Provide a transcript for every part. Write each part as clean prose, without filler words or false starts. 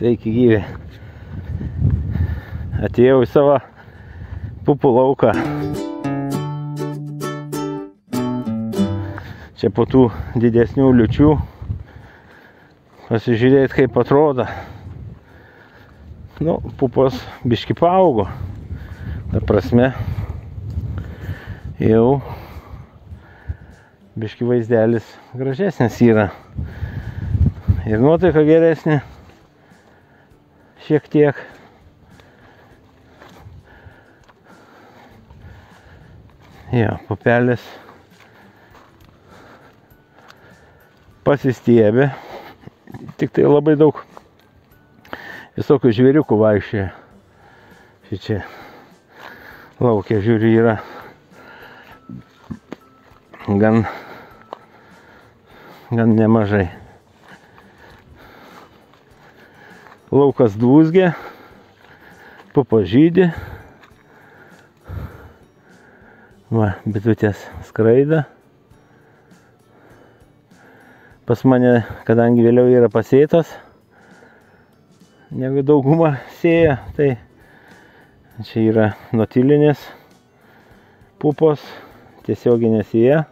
Sveiki gyvi. Atėjau į savo pupų lauką. Čia po tų didesnių liučių. Pasižiūrėt, kaip atrodo. Nu, pupos biški paaugo. Ta prasme, jau biški vaizdelis gražesnis yra. Ir nuotaika geresnė. Šiek tiek. Jo, pupelės pasistiebė. Tik tai labai daug visokių žvėriukų vaikščioja. Šičia laukia, žiūriu, yra gan nemažai. Laukas dūzgia, pupos žydi. Va, bitutės skraido. Pas mane, kadangi vėliau yra pasėtos, negu dauguma sėja, tai čia yra no-tilinės pupos, tiesioginė sėja.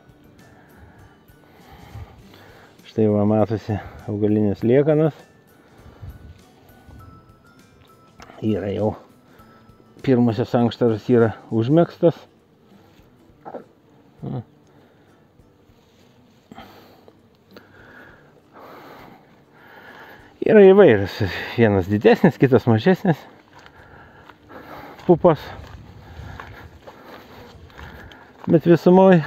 Štai va, matosi augalinės liekanas. Yra jau pirmosios ankštaras yra užmėgstas. Yra įvairius, vienas didesnis, kitas mažesnis pupos, bet visumoj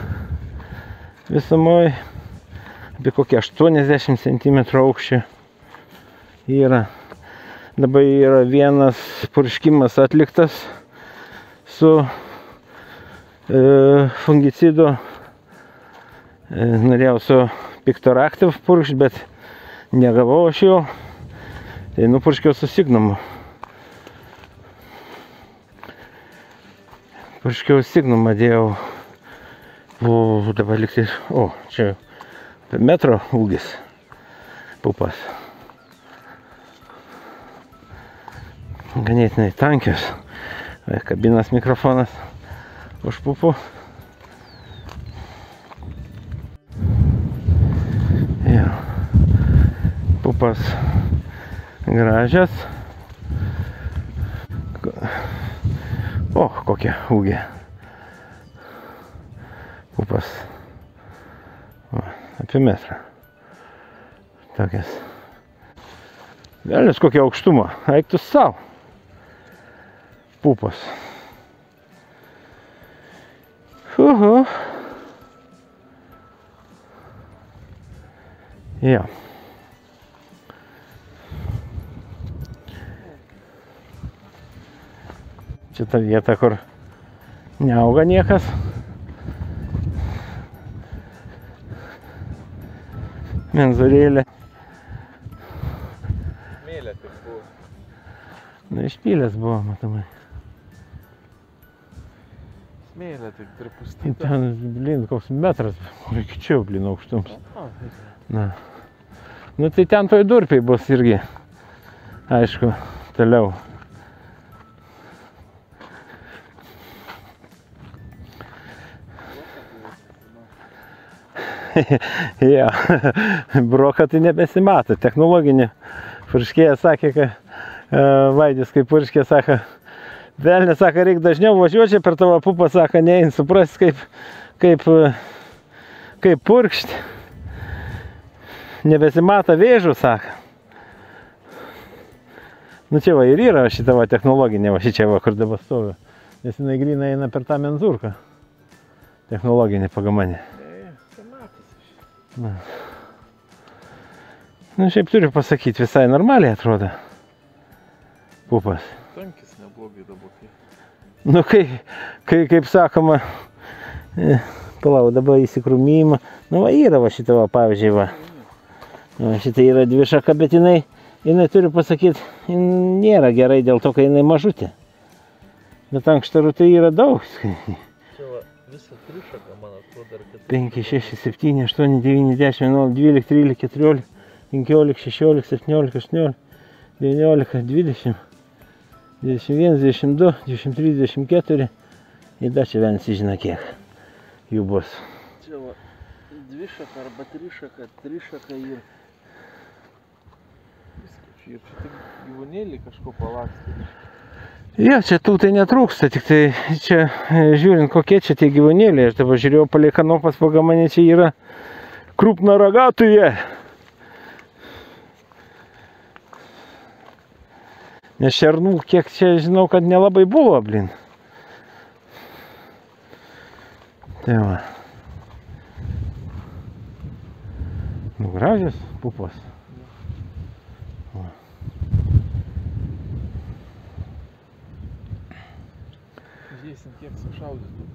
apie kokie 80 cm aukščio yra. Dabar yra vienas purškimas atliktas su fungicidu, norėjau su Pictor Active purkšt, bet negavau aš jau. Tai nupurškiau su Signumu. Purškiau Signumą, dėjau. O dabar liktai, o čia metro ūgis pupas. Ganėtinai tankios. Kabinas mikrofonas už pupų. Jau. Pupas gražias. O, kokia ūgė. Pupas apie metrą. Tokias. Velnias kokia aukštumo. Eiktus sau. Pupas. Uhu. Jo. Čia ta vieta, kur neauga niekas. Menzurėlė. Mėlė tik buvo. Nu, išpylės buvo, matomai. Smėlė tik tripustyta. Ten, blin, koks metras, iki čia, blin, aukštums. Na. Nu, tai ten toj durpiai bus irgi. Aišku, toliau. Jo, broką tai nebesimato. Technologinį purškėją sakė, kad Vaidis kaip purškė, sako, velnė, sako, reik dažniau važiuočiai per tavo pupą, sako, nein, supras, kaip purkšt. Nebesimato vėžų, sako. Nu čia va ir yra šita va technologinė, va šičia va, kur dabar stoviu. Nes jinai grynai eina per tą menzurką. Technologinė pagamanė. Na. Nu, šiaip turiu pasakyti, visai normaliai atrodo pupas. Tankis neblogai dabar. Nu, kaip sakoma, palau, dabar įsikrūmyjimą. Nu, va, yra va šitą, va, pavyzdžiui, va. Nu, šitą yra dvišaka, bet jinai turiu pasakyti, nėra gerai dėl to, kad jinai mažutė. Bet ankštarų tai yra daug. Visą trišaką, man atrodo, ar 5, 6, 7, 8, 9, 10, 11, 12, 13, 14, 15, 16, 17, 18, 19, 20, 21, 22, 23, 24 ir dar čia vienas žino kiek jų bus. Čia va, dvi šaka arba tri šaka ir viskas. Ir čia tik gyvūnėlį kažko palaksti. Jo, čia tų tai netrūksta, tik tai čia žiūrint kokie čia tie gyvūnėliai, aš dabar žiūrėjau palei kanopas pagamanė, čia yra krupna ragatuje. Nes šernų kiek čia žinau, kad nelabai buvo, blin. Tai va. Nu, gražios pupos. Žiūrėsim, kiek sušaudys bus.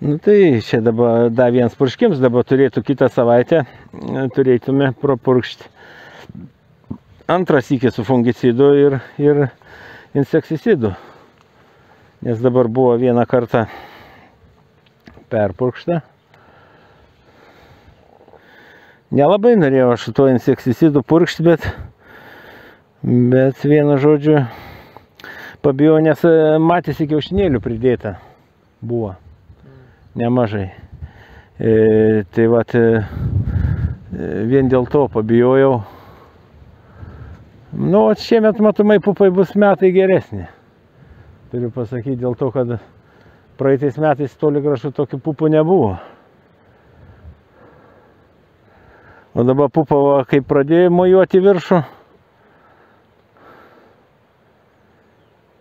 Nu tai čia dabar dar vienas purškims, dabar turėtų kitą savaitę, turėtume propurkšti antras iki su fungicidu ir insekticidu. Nes dabar buvo vieną kartą perpurkšta. Nelabai norėjau aš su tuo insekticidu purkšti, bet vienu žodžiu pabijau, nes matėsi kiaušinėlių pridėta buvo nemažai, tai vat vien dėl to pabijojau. Nu, o šiemet matomai pupai bus metai geresnė, turiu pasakyti, dėl to, kad praeitais metais toli gražu tokių pupų nebuvo. O dabar pupa, kai pradėjo mojuoti viršų,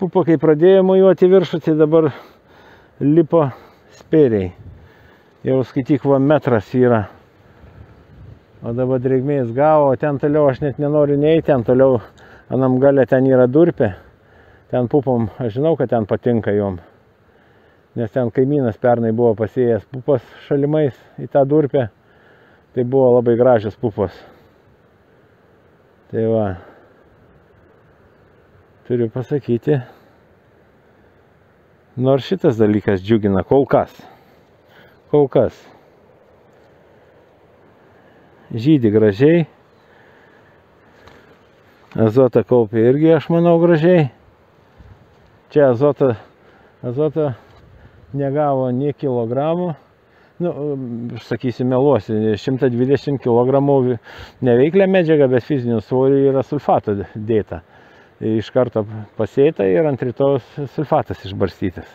pupa, kai pradėjo mojuoti viršų, tai dabar lipo spėriai. Jau skaityk, va, metras yra. O dabar drėgmės gavo, ten toliau aš net nenoriu nei ten toliau, anam gale ten yra durpė. Ten pupom, aš žinau, kad ten patinka jom. Nes ten kaimynas pernai buvo pasėjęs pupas šalimais į tą durpę. Tai buvo labai gražios pupos. Tai va. Turiu pasakyti, nors šitas dalykas džiugina kol kas. Kol kas. Žydi gražiai. Azotą kaupia irgi, aš manau, gražiai. Čia azotą negavo nei kilogramų. Nu, sakysiu, meluosi, 120 kilogramų neveiklę medžiagą, bet fizinių svorių yra sulfato dėta. Iš karto pasėta ir ant rytojus sulfatas išbarstytas.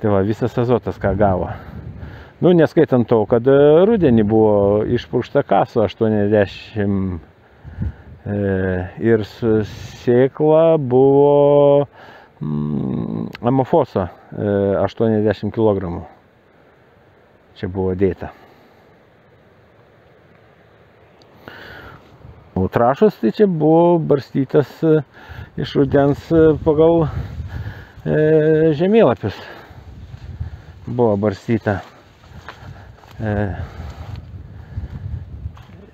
Tai va, visas azotas ką gavo. Nu, neskaitant to, kad rudenį buvo išpurkšta kaso 80 ir sėkla buvo amofoso 80 kg. Čia buvo dėta. O trašos tai čia buvo barstytas iš rudens pagal žemėlapius. Buvo barstyta.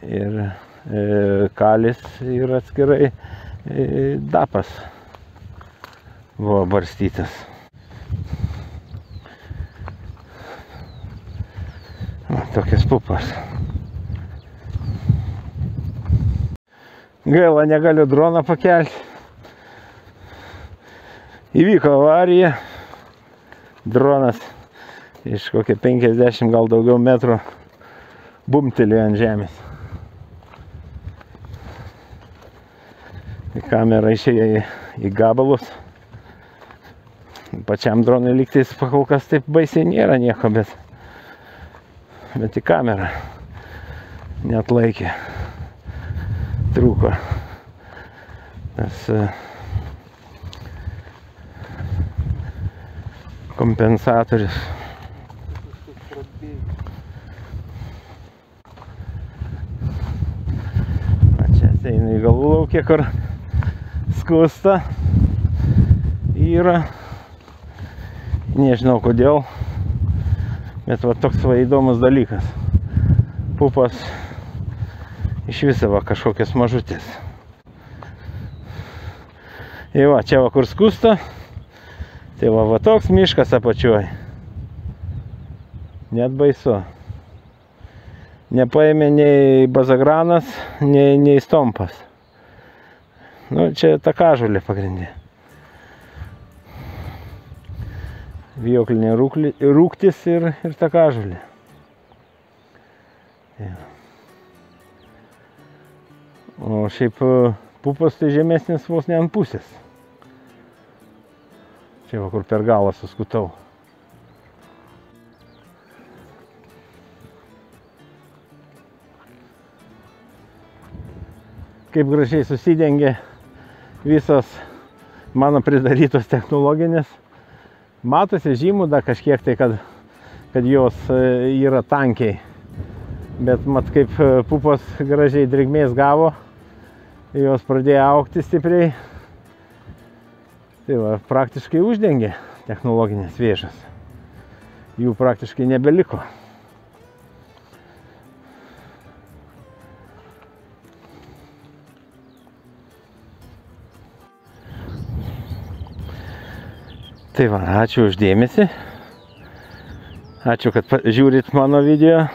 Ir kalis ir atskirai dapas buvo barstytas. Tokias pupas. Gaila, negaliu droną pakelti. Įvyko avarija. Dronas iš kokie 50 gal daugiau metrų bumtelėjo ant žemės. Kamera išėjo į gabalus. Pačiam dronui lygtais pakol kas taip baisiai nėra nieko, bet į kamerą neatlaikė. Trūko. Tas kompensatorius. Va čia ateina į galų laukę, kur skusta yra. Nežinau kodėl, bet va toks va įdomus dalykas. Pupas iš viso va kažkokias mažutės. Ir va, čia va kur skusta. Tai va, va toks miškas apačioj. Net baisu. nepaėmė nei bazagranas, nei stompas. Nu, čia takažulė pagrindė. Vijoklinė rūktis ir takažulė. O šiaip pupas tai žemesnės vos ne ant pusės. Čia va, kur per galą suskutau. Kaip gražiai susidengė visos mano pridarytos technologinės. Matosi žymų dar kažkiek tai, kad jos yra tankiai. Bet mat kaip pupos gražiai drėgmės gavo, jos pradėjo augti stipriai. Tai va, praktiškai uždengė technologinės vėžas. Jų praktiškai nebeliko. Tai va, ačiū uždėmesi, ačiū, kad žiūrit mano video,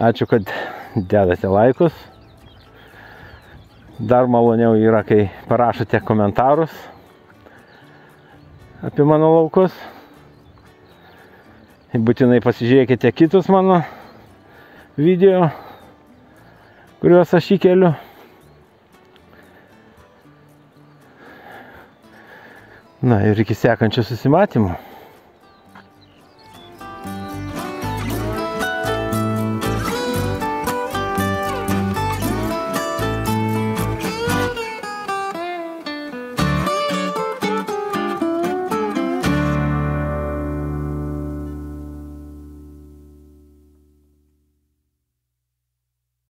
ačiū, kad dedate laikus. Dar maloniau yra, kai parašote komentarus apie mano laukus. Būtinai pasižiūrėkite kitus mano video, kuriuos aš įkeliu. Na ir iki sekančio susimatymo.